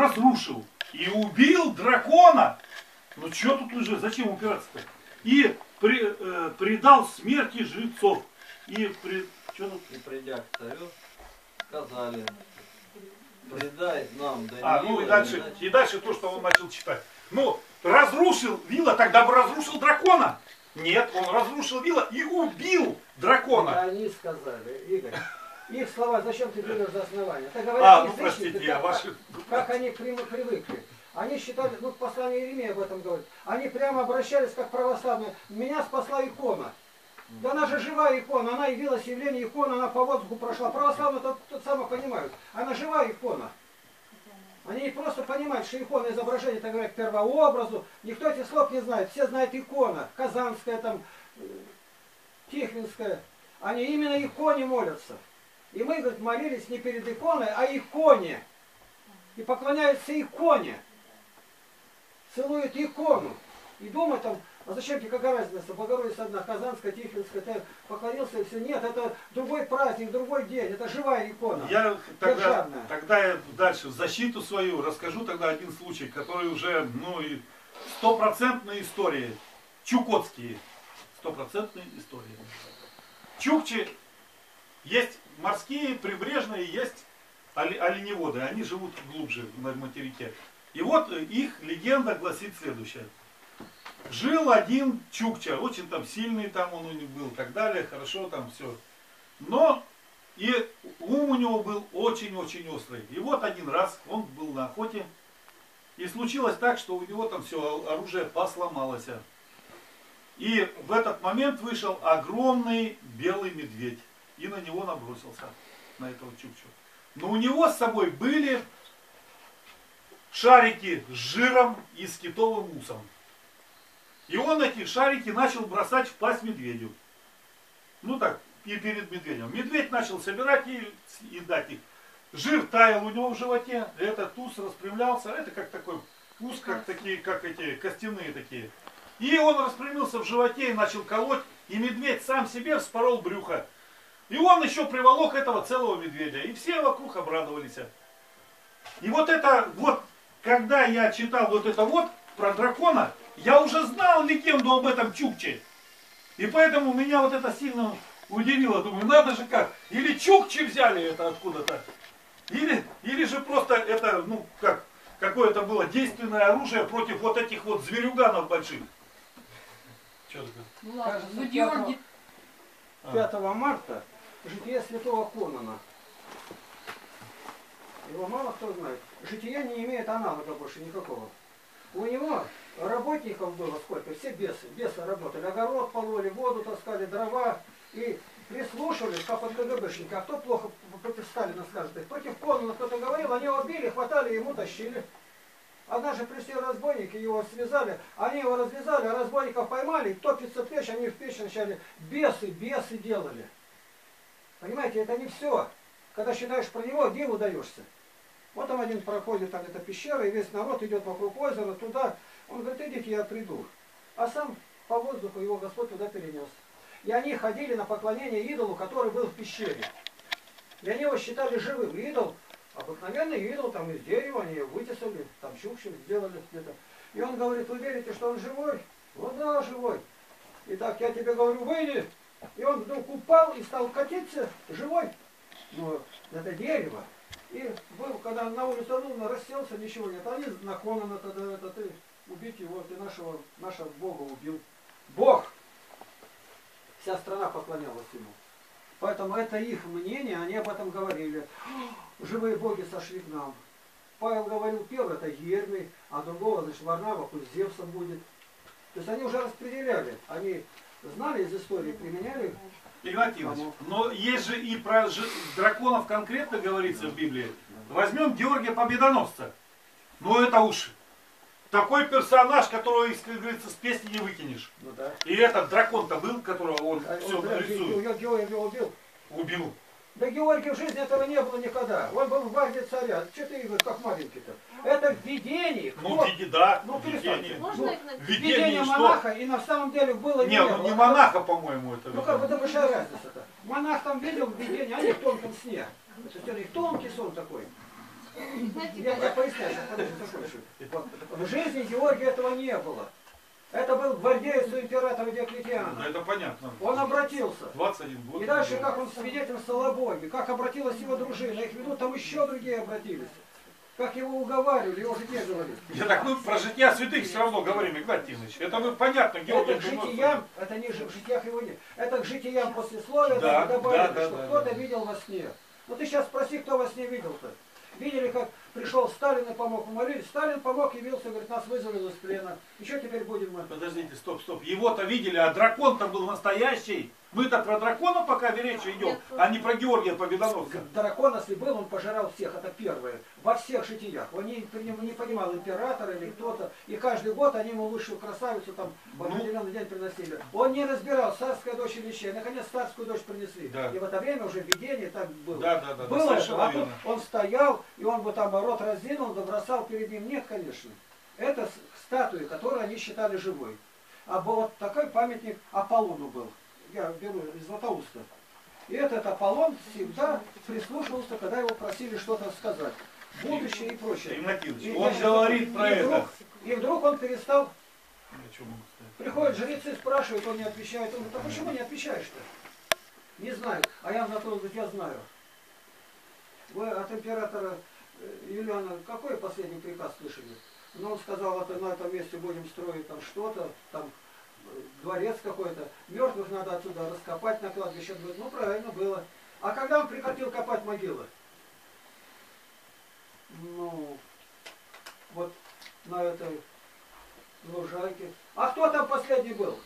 разрушил и убил дракона. Ну что тут уже, зачем упираться-то? И предал смерти жрецов. И придя к царю, сказали: предай нам Даниила. И дальше то, что он начал читать. Ну, разрушил Вила, тогда бы разрушил дракона. Нет, он разрушил Вила и убил дракона. Да, они сказали, Игорь. Их слова, зачем ты берешь за основание? Это говорят, как они привыкли. Они считали, ну, послание Иеремии об этом говорит. Они прямо обращались как православные. Меня спасла икона. Да она же живая икона, она явилась явление икона, она по воздуху прошла. Православные тот самое понимают. Она живая икона. Они не просто понимают, что икона изображение, это говорят первообразу. Никто этих слов не знает. Все знают икона. Казанская, там, Тихвинская. Они именно иконе молятся. И мы, говорит, молились не перед иконой, а иконе. И поклоняются иконе. Целуют икону. И думают там, а зачем тебе какая разница, Богородица одна, Казанская, Тихвинская, ты поклонился и все. Нет, это другой праздник, другой день, это живая икона. Я тогда я дальше в защиту свою расскажу тогда один случай, который уже, ну, и стопроцентные истории. Чукотские. Стопроцентные истории. Чукчи. Есть морские, прибрежные, есть оленеводы. Они живут глубже на материке. И вот их легенда гласит следующее. Жил один чукча, очень там сильный там он у них был, так далее, хорошо там все. Но и ум у него был очень-очень острый. И вот один раз он был на охоте. И случилось так, что у него там все оружие посломалось. И в этот момент вышел огромный белый медведь. И на него набросился, на этого чукчу. Но у него с собой были шарики с жиром и с китовым усом. И он эти шарики начал бросать в пасть медведю. Ну так, и перед медведем. Медведь начал собирать и дать их. Жир таял у него в животе, этот ус распрямлялся. Это как такой ус, как такие, как эти костяные такие. И он распрямился в животе и начал колоть. И медведь сам себе вспорол брюхо. И он еще приволок этого целого медведя. И все вокруг обрадовались. И вот это вот, когда я читал вот это вот про дракона, я уже знал легенду об этом чукче. И поэтому меня вот это сильно удивило. Думаю, надо же как. Или чукчи взяли это откуда-то. Или же просто это, ну, как какое-то было действенное оружие против вот этих вот зверюганов больших. Что такое? Ну ладно, ну Георгий. 5 марта житие святого Конона. Его мало кто знает. Житие не имеет аналога больше никакого. У него работников было сколько? Все бесы работали. Огород пололи, воду таскали, дрова. И прислушивались, как от КГБшника. А кто плохо против Сталина скажет? Против Конона кто-то говорил, они его били, хватали, ему тащили. Однажды пришли разбойники, его связали, они его развязали, а разбойников поймали, топится печь, они в печь начали. Бесы делали. Понимаете, это не все. Когда считаешь про него, диву даешься. Вот там один проходит, там эта пещера, и весь народ идет вокруг озера, туда. Он говорит, идите, я приду. А сам по воздуху его Господь туда перенес. И они ходили на поклонение идолу, который был в пещере. И они его считали живым. Идол. Обыкновенный идол, там из дерева они ее вытесали, там щупщик сделали где-то. И он говорит, вы верите, что он живой? Ну да, живой. Итак, я тебе говорю, выйди. И он вдруг упал и стал катиться, живой. Но это дерево. И был, когда на улицу он расселся, ничего нет. Они на Конона тогда, это ты, убить его, ты нашего Бога убил. Бог! Вся страна поклонялась ему. Поэтому это их мнение, они об этом говорили. Живые боги сошли к нам. Павел говорил, первый это Ермий, а другого, значит, Варнава, пусть Зевсом будет. То есть они уже распределяли, они знали из истории, применяли. Игнат Иванович, но есть же и про драконов конкретно говорится в Библии. Возьмем Георгия Победоносца. Ну это уж такой персонаж, которого, как говорится, с песни не выкинешь. Ну, да. И этот дракон-то был, которого он все нарисует. Его убил. Убил. Да Георгий в жизни этого не было никогда. Он был в гвардии царя. Что ты говоришь, как маленький-то? Это видение. Ну, да. Ну, перестаньте. Видение монаха, и на самом деле было не было. Не монаха, по-моему, это. Ну, как бы это большая разница-то. Монах там видел видение, а не в тонком сне. Это тонкий сон такой. Я поясняю, в жизни Георгия этого не было. Это был гвардеец у императора Диоклетиана. Да, это понятно. Он обратился. 21 год. И дальше, как он свидетельствовал о Боге, как обратилась его дружина, их ведут, там еще другие обратились. Как его уговаривали, его житие говорили. Я так, ну, про жития святых все равно говорим, Игнат Тихонович. Это, ну, понятно, Георгий. Это к житиям, это не в житиях его нет. Это к житиям послесловия, да, добавили, да, что да, кто-то видел во сне. Ну, ты сейчас спроси, кто во сне видел-то. Видели, как пришел Сталин и помог, умолились. Сталин помог, явился, говорит, нас вызвали из плена. И что теперь будем мы? Подождите, стоп, стоп. Его-то видели, а дракон-то был настоящий. Мы-то про дракона пока речь идем, а не про Георгия Победоносца. Дракон, если был, он пожирал всех, это первое. Во всех житиях. Он не понимал, император или кто-то. И каждый год они ему высшую красавицу там в определенный день приносили. Он не разбирал, царская дочь или щей. Наконец, царскую дочь принесли. Да. И в это время уже видение так было. Да, да, да, было, а тут он стоял, и он бы там рот раздвинул, добросал перед ним. Нет, конечно. Это статуи, которые они считали живой. А вот такой памятник Аполлону был. Я беру из Златоуста. И этот Аполлон всегда прислушивался, когда его просили что-то сказать. Будущее и прочее. И он говорит про это. И вдруг он перестал. Приходят жрецы, спрашивают, он не отвечает. Он говорит, а почему не отвечаешь-то? Не знаю. А я на то говорю, я знаю. Вы от императора Юлиана какой последний приказ слышали? Но он сказал, это, на этом месте будем строить там что-то, там дворец какой-то. Мертвых надо отсюда раскопать на кладбище. Он говорит, ну правильно было. А когда он прекратил копать могилы? Ну, вот на этой лужайке. А кто там последний был?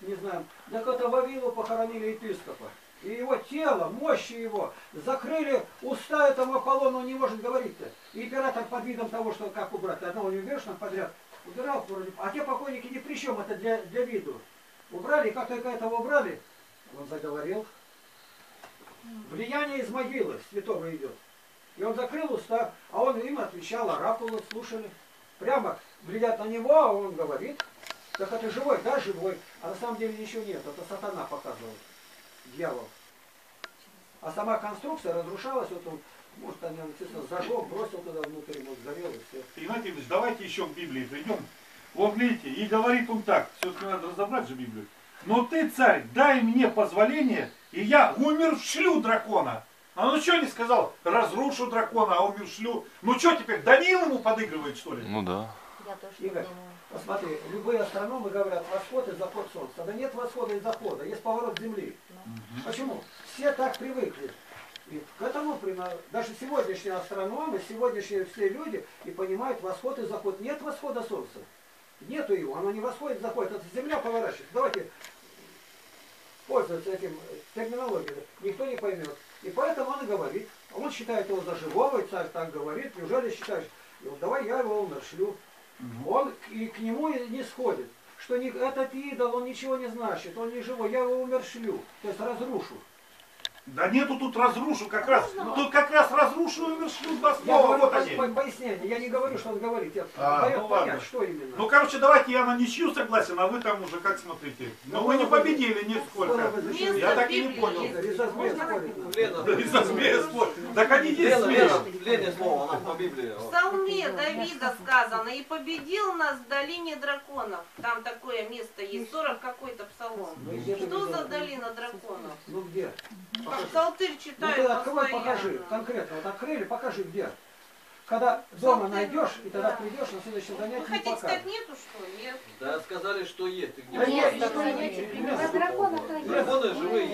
Не знаю. Так это Вавилу похоронили епископа. И его тело, мощи его, закрыли уста этому Аполлону, он не может говорить-то. И император под видом того, что как убрать. Одного невершного подряд убирал, вроде. А те покойники ни при чем, это для виду. Убрали, как только этого убрали, он заговорил. Влияние из могилы святого идет. И он закрыл уста, а он им отвечал, оракулы слушали. Прямо глядят на него, а он говорит. Так это живой, да, живой. А на самом деле ничего нет, это сатана показывал. Дьявол. А сама конструкция разрушалась, вот он, может, он зажег, бросил туда внутрь, вот горел и все. Игнат Ильич, давайте еще к Библии придем. Вот видите, и говорит он так, все-таки надо разобрать же Библию. Но ты, царь, дай мне позволение, и я умерщвлю дракона. А ну что не сказал? Разрушу дракона, а умершлю. Ну что теперь, Данил ему подыгрывает, что ли? Ну да. Я тоже не думаю. Посмотри, любые астрономы говорят, восход и заход солнца. Да нет восхода и захода, есть поворот земли. Угу. Почему? Все так привыкли. И к этому даже сегодняшние астрономы, сегодняшние все люди и понимают восход и заход. Нет восхода солнца. Нету его, оно не восходит, заходит. Это земля поворачивается. Давайте пользоваться этим терминологией. Никто не поймет. И поэтому он и говорит. Он считает его за живого, и царь так говорит. Неужели считаешь? И вот давай я его умерщвлю. Он и к нему не сходит. Что этот идол, он ничего не значит. Он не живой. Я его умерщвлю. То есть разрушу. Да нету тут разрушу как раз. Ну, тут как раз разрушу и умерщвлю два слова. Вот они. Пояснение. Я не говорю, что он говорит. Я даю понять, что именно. Ну, короче, давайте я на ничью согласен, а вы там уже как смотрите. Но вы не победили нисколько. Я так и не понял. Из-за змея спорит. Так они есть змея. Лена, слово, она по Библии. В Псалме Давида сказано, и победил нас в долине драконов. Там такое место есть, 40 какой-то псалом. Что за долина драконов? Ну где? Псалтырь читает. Ну, открой, покажи, конкретно. Вот открыли, покажи где. Когда дома найдешь, и тогда придешь на следующее занятие. Вы хотите сказать, нету что? Нет. Да, сказали, что есть. Да есть, драконы живые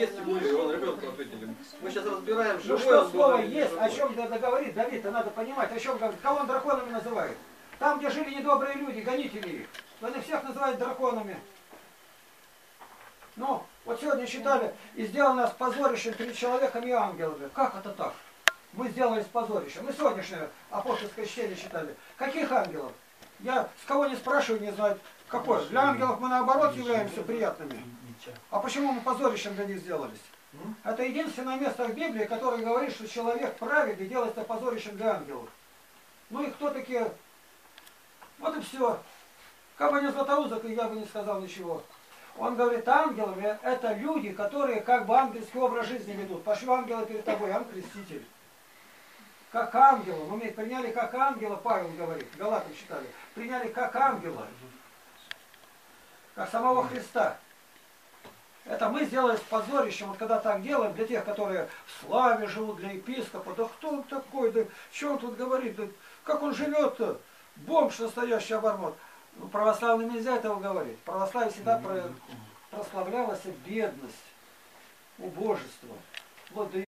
есть, и мы его ребенка ответили. Мы сейчас разбираем, что. Ну что слово есть, о чем говорит Давид, а надо понимать, о чем говорит. Кого он драконами называет? Там, где жили недобрые люди, гонители их. Они всех называют драконами. Ну, вот сегодня считали, и сделал нас позорищем перед человеком и ангелами. Как это так? Мы сделались позорищем. Мы сегодняшнее апостольское чтение считали. Каких ангелов? Я с кого не спрашиваю, не знаю, какой. Для ангелов мы наоборот являемся приятными. А почему мы позорищем для них сделались? Это единственное место в Библии, которое говорит, что человек праведный делается позорищем для ангелов. Ну и кто такие? Вот и все. Как бы не Златоуст, я бы не сказал ничего. Он говорит, ангелы это люди, которые как бы ангельский образ жизни ведут. Пошли ангелы перед тобой, он креститель. как ангела. Но мы приняли как ангела, Павел говорит, Галатам читали, приняли как ангела, как самого Христа. Это мы сделали с позорищем, вот когда так делаем, для тех, которые в славе живут, для епископа, да кто он такой, да что он тут говорит, да как он живет-то, бомж настоящий обормот. Ну, православным нельзя этого говорить. Православие всегда прославлялась бедность, убожество. Вот, да